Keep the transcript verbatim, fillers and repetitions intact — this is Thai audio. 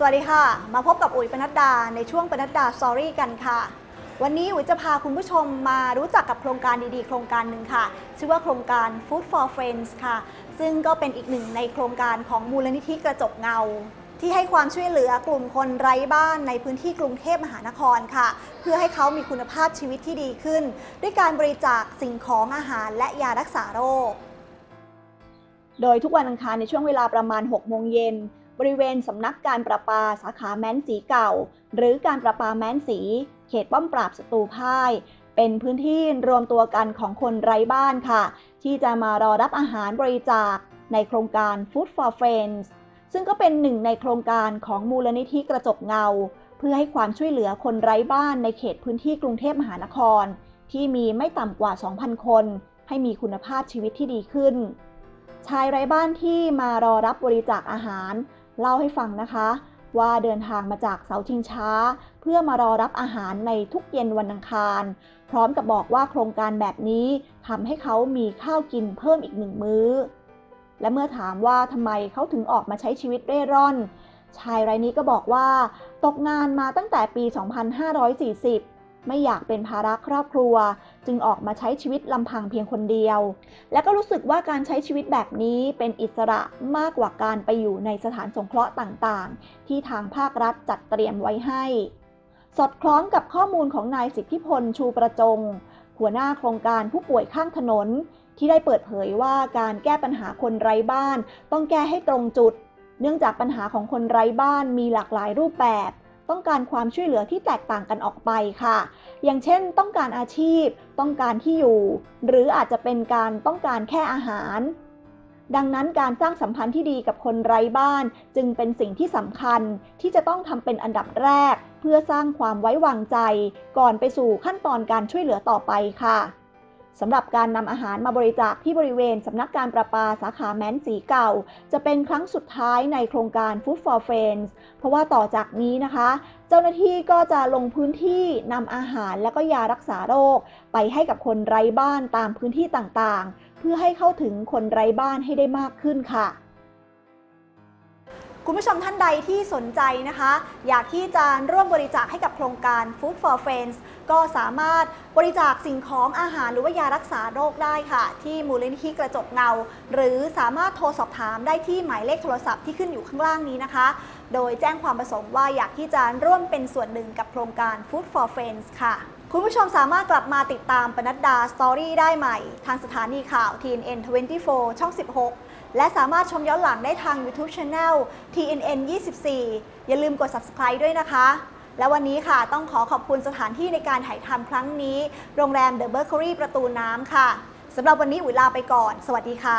สวัสดีค่ะมาพบกับอุ๋ยปนัดดาในช่วงปนัดดาสอรี่กันค่ะวันนี้อุ๋ยจะพาคุณผู้ชมมารู้จักกับโครงการดีๆโครงการหนึ่งค่ะชื่อว่าโครงการ Food for Friends ค่ะซึ่งก็เป็นอีกหนึ่งในโครงการของมูลนิธิกระจกเงาที่ให้ความช่วยเหลือกลุ่มคนไร้บ้านในพื้นที่กรุงเทพมหานครค่ะเพื่อให้เขามีคุณภาพชีวิตที่ดีขึ้นด้วยการบริจาคสิ่งของอาหารและยารักษาโรคโดยทุกวันอังคารในช่วงเวลาประมาณหกโมงเย็นบริเวณสำนักการประปาสาขาแม้นสีเก่าหรือการประปาแม้นสีเขตป้อมปราบศัตรูพ่ายเป็นพื้นที่รวมตัวกันของคนไร้บ้านค่ะที่จะมารอรับอาหารบริจาคในโครงการ Food for Friends ซึ่งก็เป็นหนึ่งในโครงการของมูลนิธิกระจกเงาเพื่อให้ความช่วยเหลือคนไร้บ้านในเขตพื้นที่กรุงเทพมหานครที่มีไม่ต่ำกว่า สองพัน คนให้มีคุณภาพชีวิตที่ดีขึ้นชายไร้บ้านที่มารอรับบริจาคอาหารเล่าให้ฟังนะคะว่าเดินทางมาจากเสาชิงช้าเพื่อมารอรับอาหารในทุกเย็นวันอังคารพร้อมกับบอกว่าโครงการแบบนี้ทำให้เขามีข้าวกินเพิ่มอีกหนึ่งมื้อและเมื่อถามว่าทำไมเขาถึงออกมาใช้ชีวิตเร่ร่อนชายรายนี้ก็บอกว่าตกงานมาตั้งแต่ปี สองพันห้าร้อยสี่สิบ ไม่อยากเป็นภาระครอบครัวจึงออกมาใช้ชีวิตลำพังเพียงคนเดียวและก็รู้สึกว่าการใช้ชีวิตแบบนี้เป็นอิสระมากกว่าการไปอยู่ในสถานสงเคราะห์ต่างๆที่ทางภาครัฐจัดเตรียมไว้ให้สอดคล้องกับข้อมูลของนายสิทธิพลชูประจงหัวหน้าโครงการผู้ป่วยข้างถนนที่ได้เปิดเผยว่าการแก้ปัญหาคนไร้บ้านต้องแก้ให้ตรงจุดเนื่องจากปัญหาของคนไร้บ้านมีหลากหลายรูปแบบต้องการความช่วยเหลือที่แตกต่างกันออกไปค่ะอย่างเช่นต้องการอาชีพต้องการที่อยู่หรืออาจจะเป็นการต้องการแค่อาหารดังนั้นการสร้างสัมพันธ์ที่ดีกับคนไร้บ้านจึงเป็นสิ่งที่สำคัญที่จะต้องทำเป็นอันดับแรกเพื่อสร้างความไว้วางใจก่อนไปสู่ขั้นตอนการช่วยเหลือต่อไปค่ะสำหรับการนำอาหารมาบริจาคที่บริเวณสำนักการประปาสาขาแม้นสีเก่าจะเป็นครั้งสุดท้ายในโครงการ Food for Friends เพราะว่าต่อจากนี้นะคะเจ้าหน้าที่ก็จะลงพื้นที่นำอาหารและก็ยารักษาโรคไปให้กับคนไร้บ้านตามพื้นที่ต่างๆเพื่อให้เข้าถึงคนไร้บ้านให้ได้มากขึ้นค่ะคุณผู้ชมท่านใดที่สนใจนะคะอยากที่จะร่วมบริจาคให้กับโครงการ Food for Friends ก็สามารถบริจาคสิ่งของอาหารหรือว่ายารักษาโรคได้ค่ะที่มูลนิธิกระจกเงาหรือสามารถโทรสอบถามได้ที่หมายเลขโทรศัพท์ที่ขึ้นอยู่ข้างล่างนี้นะคะโดยแจ้งความประสงค์ว่าอยากที่จะร่วมเป็นส่วนหนึ่งกับโครงการ Food for Friends ค่ะคุณผู้ชมสามารถกลับมาติดตามปนัดดาสตอรี่ได้ใหม่ทางสถานีข่าว ที เอ็น เอ็น ยี่สิบสี่ ช่อง สิบหก และสามารถชมย้อนหลังได้ทาง YouTube Channel ที เอ็น เอ็น ยี่สิบสี่ อย่าลืมกด Subscribe ด้วยนะคะและวันนี้ค่ะต้องขอขอบคุณสถานที่ในการถ่ายทำครั้งนี้โรงแรม The Berkeley ประตูน้ำค่ะสำหรับวันนี้อุ๋ยลาไปก่อนสวัสดีค่ะ